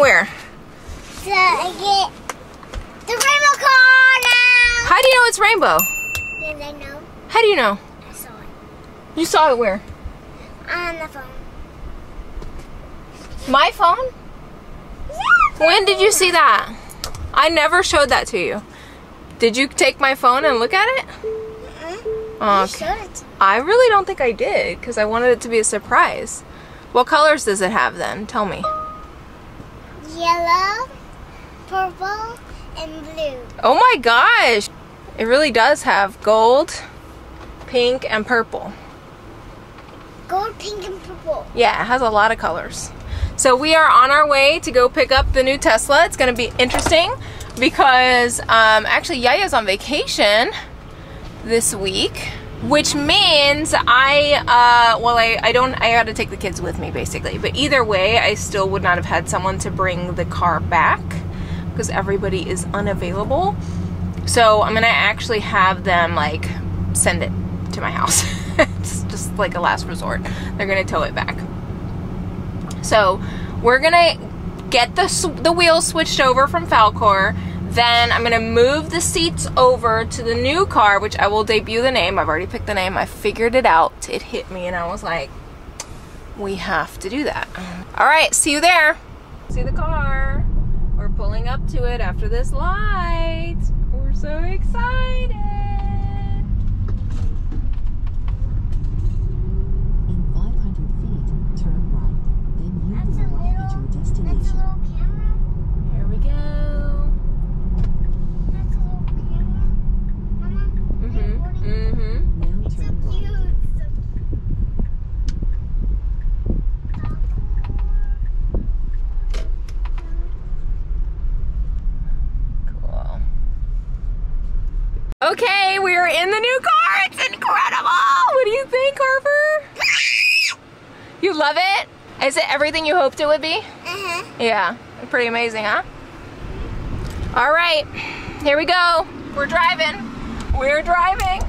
Where? To get the rainbow car now. How do you know it's rainbow? Yes, I know. How do you know? I saw it. You saw it where? On the phone. My phone? Yeah. When did you see that? I never showed that to you. Did you take my phone and look at it? Mm-mm. Okay. You showed it. I really don't think I did because I wanted it to be a surprise. What colors does it have then? Tell me. Yellow, purple, and blue. Oh my gosh! It really does have gold, pink, and purple. Gold, pink, and purple. Yeah, it has a lot of colors. So we are on our way to go pick up the new Tesla. It's going to be interesting because actually Yaya's on vacation this week. Which means I had to take the kids with me basically, but either way I still would not have had someone to bring the car back because everybody is unavailable. So I'm gonna actually have them like send it to my house. It's just like a last resort. They're gonna tow it back. So we're gonna get the wheels switched over from Falcor. Then I'm gonna move the seats over to the new car, which I will debut the name. I've already picked the name. I figured it out. It hit me and I was like, we have to do that. All right, see you there. See the car. We're pulling up to it after this light. We're so excited. In 500 feet, turn right. Then you will arrive at your destination. That's a little camera. Here we go. Mm-hmm. It's so cute. Cool. Okay, we are in the new car. It's incredible. What do you think, Harper? You love it? Is it everything you hoped it would be? Uh-huh. Yeah. Pretty amazing, huh? All right. Here we go. We're driving. We're driving.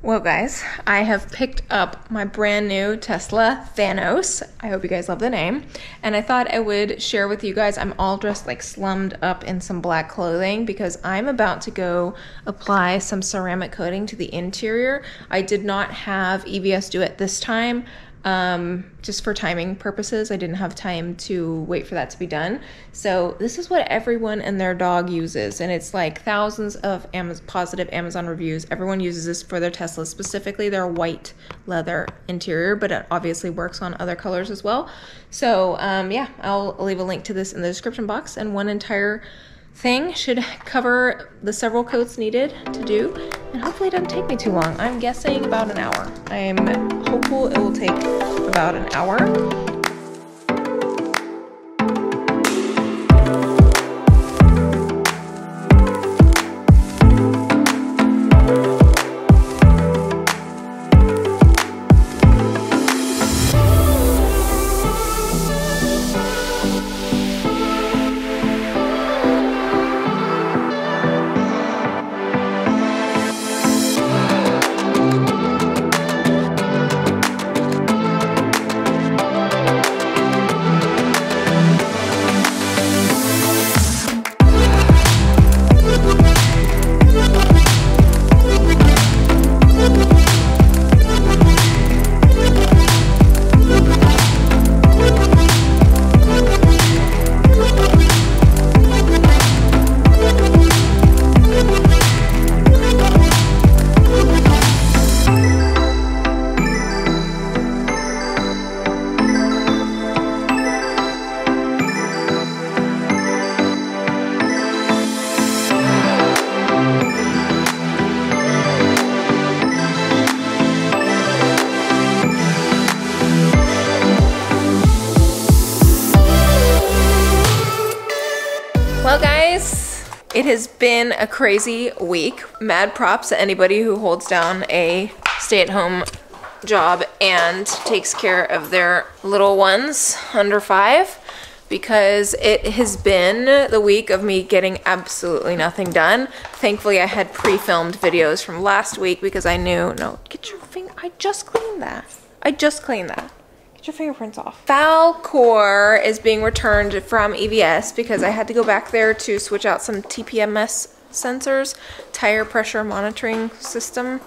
Well guys, I have picked up my brand new Tesla Thanos. I hope you guys love the name. And I thought I would share with you guys, I'm all dressed like slummed up in some black clothing because I'm about to go apply some ceramic coating to the interior. I did not have EVS do it this time. Just for timing purposes, I didn't have time to wait for that to be done. So this is what everyone and their dog uses. And it's like thousands of positive Amazon reviews. Everyone uses this for their Tesla, specifically their white leather interior, but it obviously works on other colors as well. So yeah, I'll leave a link to this in the description box, and one entire thing should cover the several coats needed to do, and hopefully it doesn't take me too long. I'm guessing about an hour. I'm hopeful it will take about an hour. It has been a crazy week. Mad props to anybody who holds down a stay-at-home job and takes care of their little ones under 5, because it has been the week of me getting absolutely nothing done. Thankfully, I had pre-filmed videos from last week because I knew, no, get your finger, I just cleaned that. I just cleaned that. Get your fingerprints off. Falcor is being returned from EVS because I had to go back there to switch out some TPMS sensors, tire pressure monitoring system.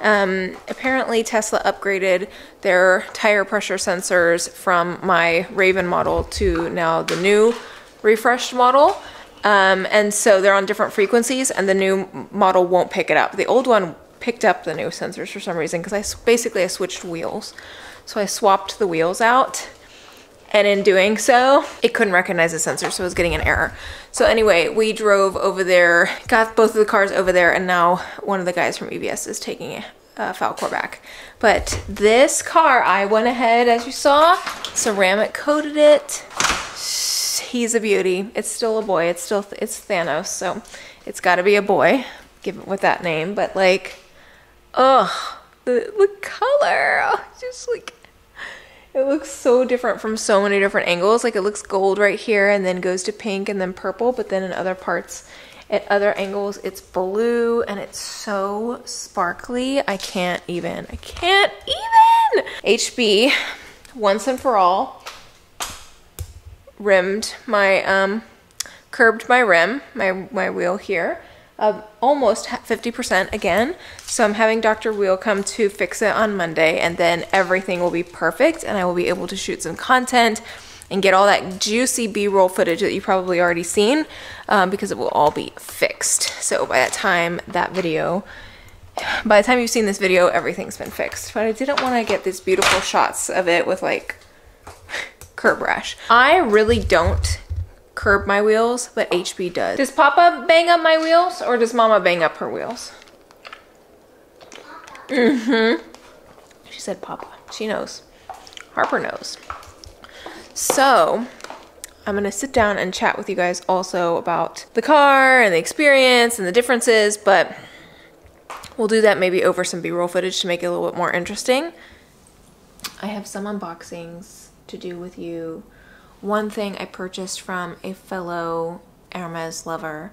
Apparently Tesla upgraded their tire pressure sensors from my Raven model to now the new refreshed model. And so they're on different frequencies and the new model won't pick it up. The old one picked up the new sensors for some reason because I switched wheels. So I swapped the wheels out, and in doing so, it couldn't recognize the sensor, so it was getting an error. So anyway, we drove over there, got both of the cars over there, and now one of the guys from EVS is taking Falcor back. But this car, I went ahead, as you saw, ceramic coated it. He's a beauty. It's still a boy. It's still, it's Thanos, so it's gotta be a boy. Give it with that name, but like, ugh. The color, oh, just like, it looks so different from so many different angles. Like it looks gold right here and then goes to pink and then purple, but then in other parts, at other angles, it's blue and it's so sparkly. I can't even. HB, once and for all, curbed my rim, my wheel here. Almost 50% again. So I'm having Dr. Wheel come to fix it on Monday, and then everything will be perfect and I will be able to shoot some content and get all that juicy B-roll footage that you've probably already seen, because it will all be fixed. So by the time you've seen this video, everything's been fixed. But I didn't want to get these beautiful shots of it with like curb rash. I really don't curb my wheels, but HB does. Does Papa bang up my wheels or does Mama bang up her wheels? Mm-hmm. She said Papa. She knows. Harper knows. So I'm gonna sit down and chat with you guys also about the car and the experience and the differences, but we'll do that maybe over some B-roll footage to make it a little bit more interesting. I have some unboxings to do with you. One thing I purchased from a fellow Hermès lover,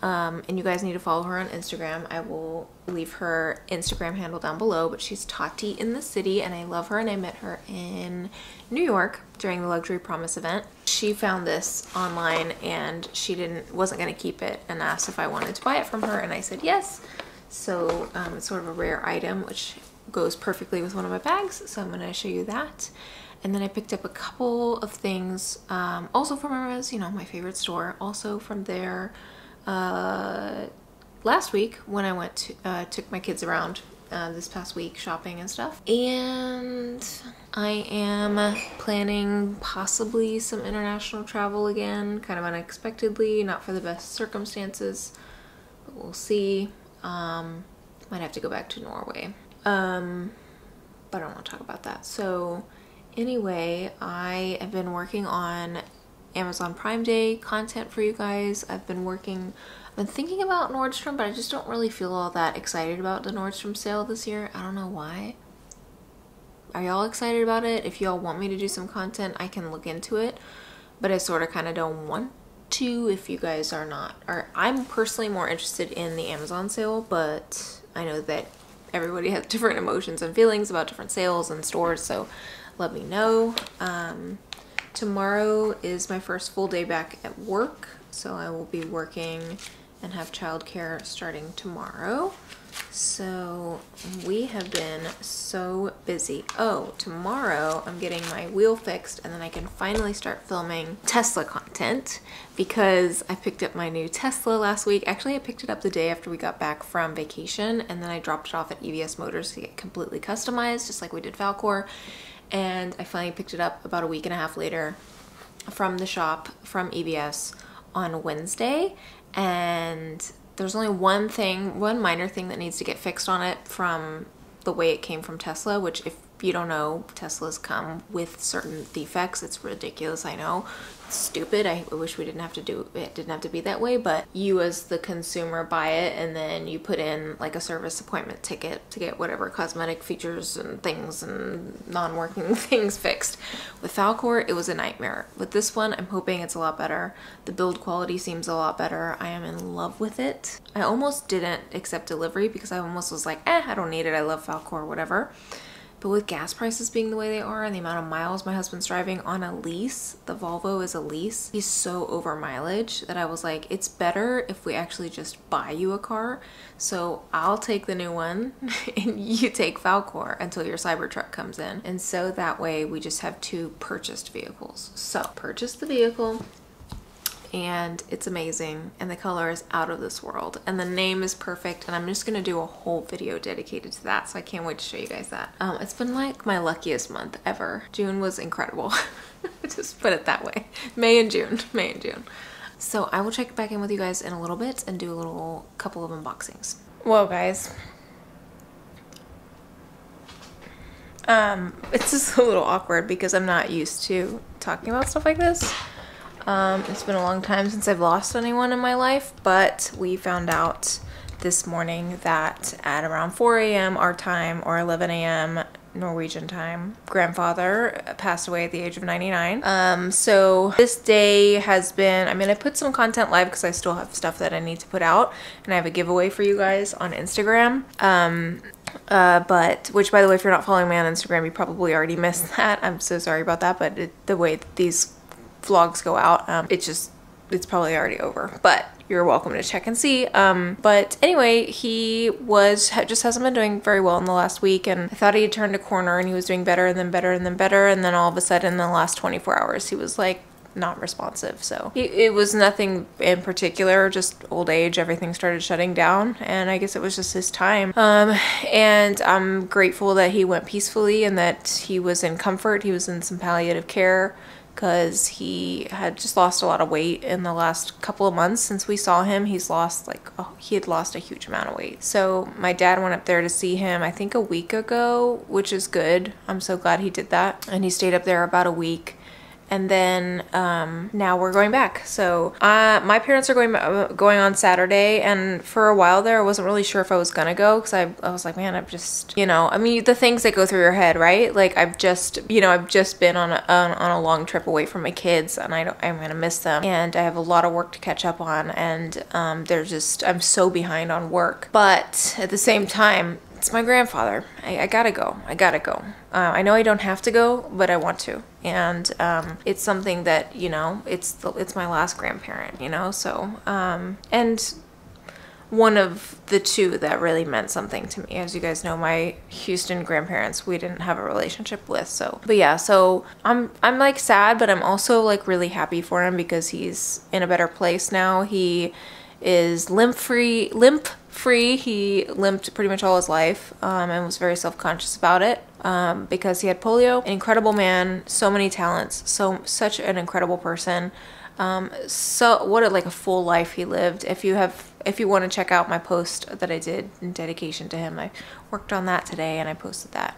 and you guys need to follow her on Instagram. I will leave her Instagram handle down below, but she's Tati in the City, and I love her, and I met her in New York during the Luxury Promise event. She found this online, and she wasn't going to keep it, and asked if I wanted to buy it from her, and I said yes. So it's sort of a rare item, which goes perfectly with one of my bags, so I'm going to show you that. And then I picked up a couple of things, also from Hermès, you know, my favorite store, also from there last week when I went to, took my kids around this past week shopping and stuff. And I am planning possibly some international travel again, kind of unexpectedly, not for the best circumstances, but we'll see. Might have to go back to Norway, but I don't want to talk about that. So anyway, I have been working on Amazon Prime Day content for you guys. I've been thinking about Nordstrom, but I just don't really feel all that excited about the Nordstrom sale this year. I don't know why. Are y'all excited about it? If y'all want me to do some content, I can look into it, but I sort of kind of don't want to if you guys are not. Or I'm personally more interested in the Amazon sale, but I know that everybody has different emotions and feelings about different sales and stores, so let me know. Tomorrow is my first full day back at work, so I will be working and have childcare starting tomorrow. So we have been so busy. Oh, tomorrow I'm getting my wheel fixed and then I can finally start filming Tesla content because I picked up my new Tesla last week. Actually, I picked it up the day after we got back from vacation and then I dropped it off at EVSMotors to get completely customized, just like we did Falcor. And I finally picked it up about a week and a half later from the shop, from EVS, on Wednesday. And there's only one minor thing that needs to get fixed on it from the way it came from Tesla, which if you don't know, Teslas come with certain defects. It's ridiculous, I know. stupid. I wish we didn't have to do it, didn't have to be that way, but you as the consumer buy it and then you put in like a service appointment ticket to get whatever cosmetic features and things and non-working things fixed. With Falcor, it was a nightmare. With this one, I'm hoping it's a lot better. The build quality seems a lot better. I am in love with it. I almost didn't accept delivery because I almost was like, eh, I don't need it. I love Falcor, whatever. But with gas prices being the way they are and the amount of miles my husband's driving on a lease, the Volvo is a lease, he's so over mileage that I was like, it's better if we actually just buy you a car. So I'll take the new one and you take Falcor until your Cybertruck comes in. And so that way we just have two purchased vehicles. So purchase the vehicle. And it's amazing, and the color is out of this world, and the name is perfect, and I'm just gonna do a whole video dedicated to that, so I can't wait to show you guys that. It's been like my luckiest month ever. June was incredible. Just put it that way. May and June. So I will check back in with you guys in a little bit and do a little couple of unboxings. Whoa guys, it's just a little awkward because I'm not used to talking about stuff like this. It's been a long time since I've lost anyone in my life, but we found out this morning that at around 4 a.m. our time, or 11 a.m. Norwegian time, grandfather passed away at the age of 99. So this day has been, I mean, I put some content live because I still have stuff that I need to put out, and I have a giveaway for you guys on Instagram. Which by the way, if you're not following me on Instagram, you probably already missed that. I'm so sorry about that, but the way that these vlogs go out, it's probably already over, but you're welcome to check and see. But anyway, he just hasn't been doing very well in the last week, and I thought he had turned a corner and he was doing better and then better and then better, and then all of a sudden in the last 24 hours he was like not responsive. So it was nothing in particular, just old age. Everything started shutting down, and I guess it was just his time. And I'm grateful that he went peacefully and that he was in comfort. He was in some palliative care because he had just lost a lot of weight in the last couple of months since we saw him. He had lost a huge amount of weight. So my dad went up there to see him, I think a week ago, which is good. I'm so glad he did that. And he stayed up there about a week. And then now we're going back. So my parents are going on Saturday, and for a while there I wasn't really sure if I was gonna go because I was like, man, I've just, you know, I mean, the things that go through your head, right? Like I've just been on a long trip away from my kids, and I'm gonna miss them, and I have a lot of work to catch up on, and I'm so behind on work. But at the same time, it's my grandfather. I gotta go. I know I don't have to go, but I want to. And it's something that, you know, it's my last grandparent, you know, so and one of the two that really meant something to me. As you guys know, my Houston grandparents, we didn't have a relationship with, so. But yeah, so I'm like sad, but I'm also like really happy for him because he's in a better place now. He is limp free. He limped pretty much all his life, and was very self-conscious about it, because he had polio. An incredible man, so many talents, such an incredible person. So like a full life he lived. If you want to check out my post that I did in dedication to him, I worked on that today and I posted that.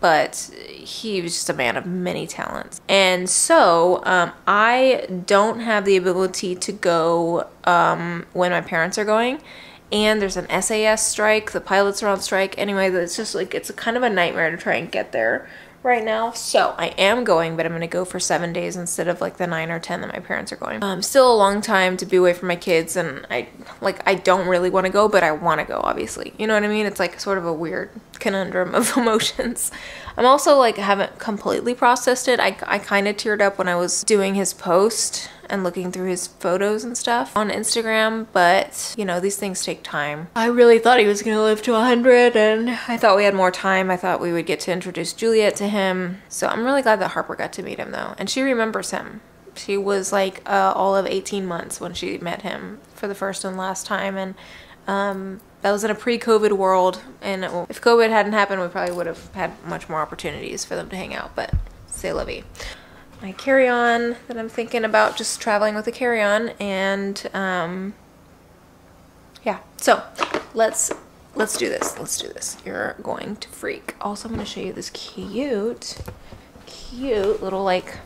But he was just a man of many talents. And so I don't have the ability to go when my parents are going. And there's an SAS strike, the pilots are on strike. Anyway, it's just like, it's kind of a nightmare to try and get there right now. So I am going, but I'm gonna go for 7 days instead of like the 9 or 10 that my parents are going. Still a long time to be away from my kids, and I don't really wanna go, but I wanna go, obviously. You know what I mean? It's like sort of a weird conundrum of emotions. I'm also like, haven't completely processed it. I kinda teared up when I was doing his post and looking through his photos and stuff on Instagram, but you know, these things take time. I really thought he was gonna live to 100, and I thought we had more time. I thought we would get to introduce Juliet to him. So I'm really glad that Harper got to meet him though, and she remembers him. She was like all of 18 months when she met him for the first and last time, and that was in a pre-COVID world, and if COVID hadn't happened, we probably would have had much more opportunities for them to hang out, but c'est la vie. My carry-on that I'm thinking about, just traveling with a carry-on, and yeah, so let's do this. You're going to freak. Also, I'm gonna show you this cute little like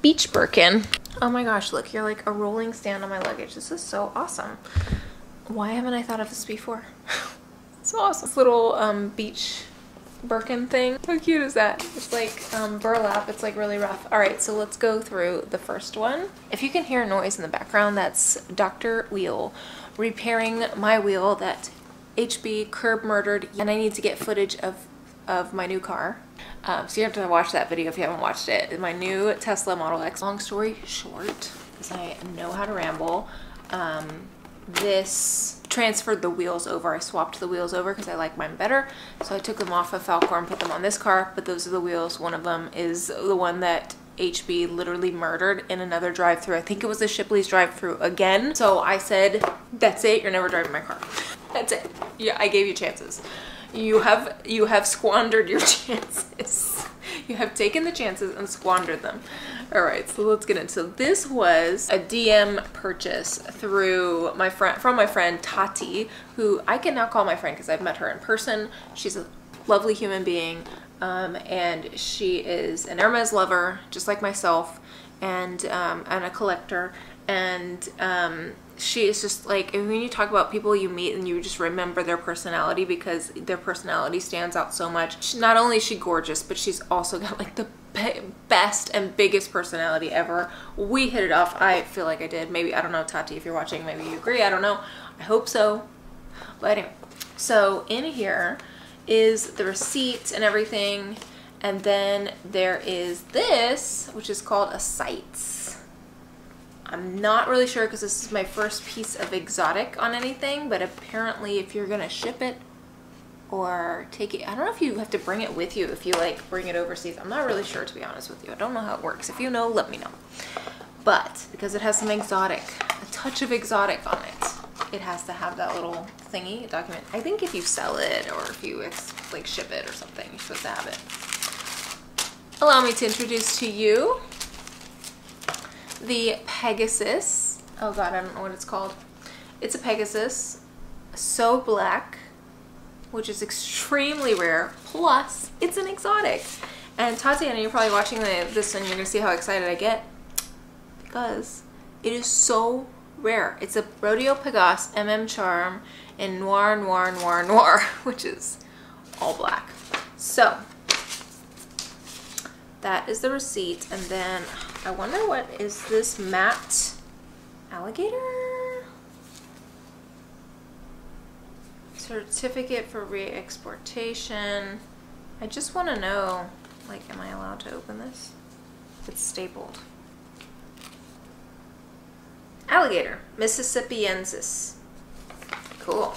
beach Birkin. Oh my gosh, look, you're like a rolling stand on my luggage. This is so awesome. Why haven't I thought of this before? It's awesome. This little beach Birkin thing. How cute is that? It's like burlap. It's like really rough. All right, so let's go through the first one. If you can hear a noise in the background, that's Dr. Wheel repairing my wheel that HB curb murdered, and I need to get footage of my new car. So you have to watch that video if you haven't watched it. My new Tesla Model X. Long story short, because I know how to ramble, this transferred the wheels over. I swapped the wheels over because I like mine better. So I took them off of Falcor and put them on this car, but those are the wheels. One of them is the one that HB literally murdered in another drive-thru. I think it was the Shipley's drive-thru again. So I said, that's it, you're never driving my car. That's it. Yeah, I gave you chances. You have squandered your chances. You have taken the chances and squandered them. All right, so let's get into. So this was a DM purchase through my friend, from my friend Tati, who I can now call my friend because I've met her in person. She's a lovely human being, and she is an Hermès lover, just like myself, and a collector, and she is just like, when you talk about people you meet and you just remember their personality because their personality stands out so much. She, not only is she gorgeous, but she's also got like the best and biggest personality ever. We hit it off. I feel like I did. Maybe, I don't know, Tati, if you're watching, maybe you agree. I don't know. I hope so. But anyway, so in here is the receipt and everything. And then there is this, which is called a CITES. I'm not really sure because this is my first piece of exotic on anything, but apparently if you're gonna ship it or take it, I don't know if you have to bring it with you if you like bring it overseas. I'm not really sure, to be honest with you. I don't know how it works. If you know, let me know. But because it has some exotic, a touch of exotic on it, it has to have that little thingy document. I think if you sell it or if you like ship it or something, you're supposed to have it. Allow me to introduce to you the Pegasus. Oh god, I don't know what it's called. It's a Pegasus, so black, which is extremely rare, plus it's an exotic. And Tatiana, you're probably watching this and you're gonna see how excited I get because it is so rare. It's a Rodeo Pegase MM Charm in Noir, which is all black. So that is the receipt, and then I wonder what is this matte alligator? Certificate for re-exportation. I just want to know, like, am I allowed to open this? It's stapled. Alligator mississippiensis. Cool.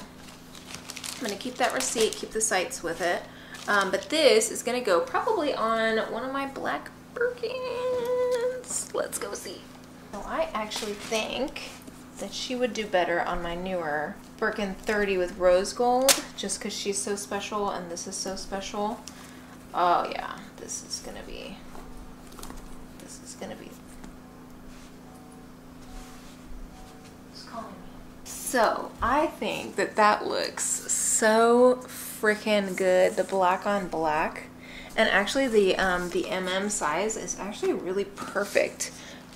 I'm going to keep that receipt, keep the CITES with it. But this is going to go probably on one of my black Birkins. Let's go see. So I actually think that she would do better on my newer Birkin 30 with rose gold, just because she's so special and this is so special. Oh yeah, this is gonna be. It's calling me. So I think that that looks so freaking good, the black on black. And actually the MM size is actually really perfect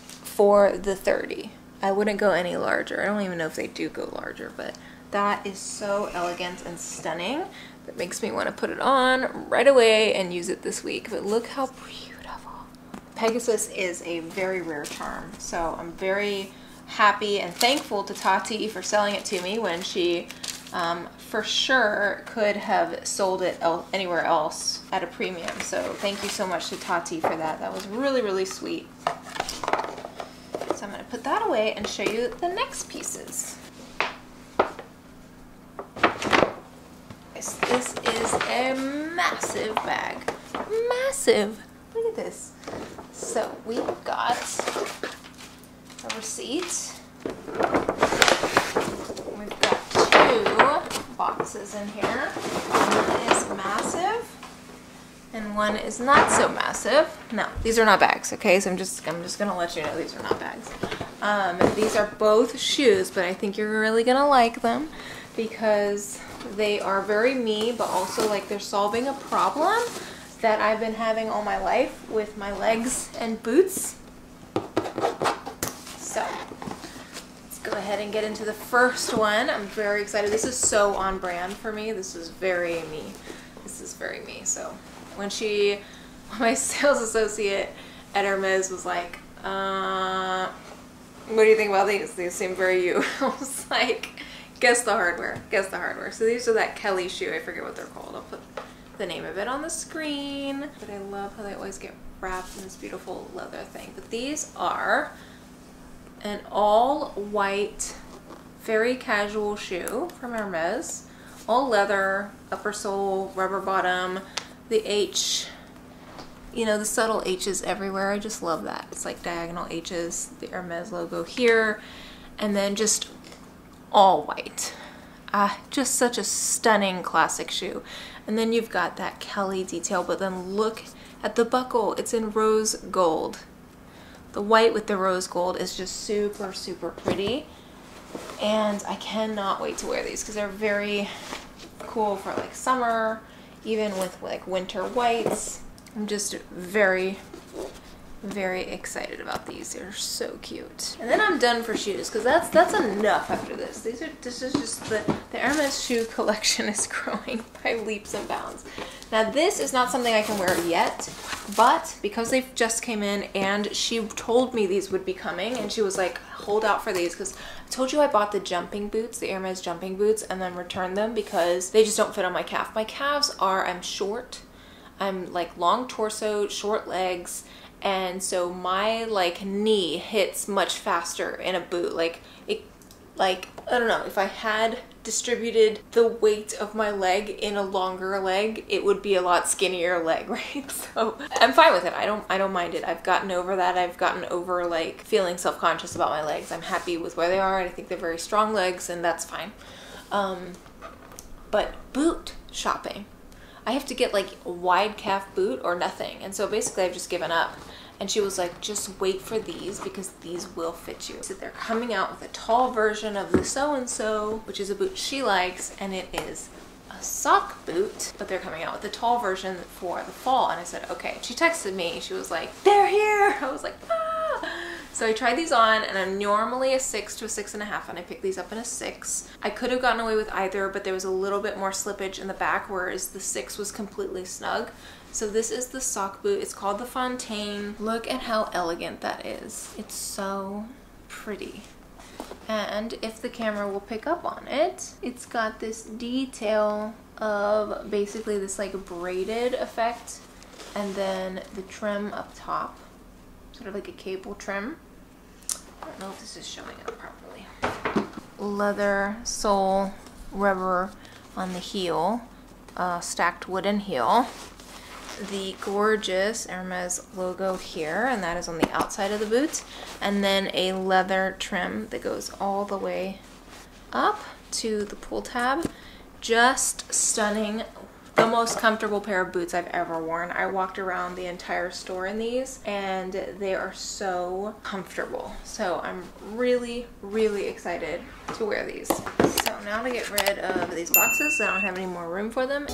for the 30. I wouldn't go any larger. I don't even know if they do go larger, but that is so elegant and stunning. That makes me want to put it on right away and use it this week. But look how beautiful. Pegasus is a very rare charm, so I'm very happy and thankful to Tati for selling it to me when she for sure could have sold it anywhere else at a premium. So thank you so much to Tati for that. That was really, really sweet. So I'm gonna put that away and show you the next pieces. This is a massive bag. Massive, look at this. So we've got a receipt. Boxes in here. One is massive and one is not so massive. No, these are not bags, okay? So I'm just gonna let you know these are not bags. These are both shoes, but I think you're really gonna like them because they are very me, but also like they're solving a problem that I've been having all my life with my legs and boots. go ahead and get into the first one. I'm very excited. This is so on brand for me. This is very me. This is very me. So when she, my sales associate at Hermès was like, what do you think about these? They seem very you. I was like, guess the hardware. Guess the hardware. So these are that Kelly shoe. I forget what they're called. I'll put the name of it on the screen. But I love how they always get wrapped in this beautiful leather thing. But these are an all white, very casual shoe from Hermès. All leather, upper sole, rubber bottom, the H, you know, the subtle H's everywhere. I just love that. It's like diagonal H's, the Hermès logo here, and then just all white. Just such a stunning classic shoe. And then you've got that Kelly detail, but then look at the buckle. It's in rose gold. The white with the rose gold is just super, super pretty. And I cannot wait to wear these because they're very cool for like summer, even with like winter whites. I'm just very, very excited about these. They're so cute. And then I'm done for shoes because that's enough after this. This is just the Hermès shoe collection is growing by leaps and bounds. Now this is not something I can wear yet, but because they just came in and she told me these would be coming and she was like, hold out for these because I told you I bought the jumping boots, the Hermès jumping boots, and then returned them because they just don't fit on my calf. My calves are, I'm short. I'm like long torso, short legs, and so my like knee hits much faster in a boot. Like I don't know, if I had distributed the weight of my leg in a longer leg, it would be a lot skinnier leg, right? So I'm fine with it. I don't mind it. I've gotten over that. I've gotten over like feeling self-conscious about my legs. I'm happy with where they are, and I think they're very strong legs, and that's fine. But boot shopping. I have to get like a wide calf boot or nothing. And so basically I've just given up. And she was like, just wait for these because these will fit you. So they're coming out with a tall version of the so-and-so, which is a boot she likes, and it is a sock boot, but they're coming out with a tall version for the fall. And I said, okay. She texted me, she was like, they're here. I was like, ah. So I tried these on, and I'm normally a 6 to a 6.5, and I picked these up in a 6. I could have gotten away with either, but there was a little bit more slippage in the back, whereas the 6 was completely snug. So this is the sock boot. It's called the Fontaine. Look at how elegant that is. It's so pretty. And if the camera will pick up on it, it's got this detail of basically this like braided effect, and then the trim up top. Sort of like a cable trim. I don't know if this is showing up properly. Leather sole, rubber on the heel, stacked wooden heel. The gorgeous Hermès logo here, and that is on the outside of the boot. And then a leather trim that goes all the way up to the pull tab. Just stunning. The most comfortable pair of boots I've ever worn. I walked around the entire store in these, and they are so comfortable. So I'm really, really excited to wear these. So now to get rid of these boxes, so I don't have any more room for them.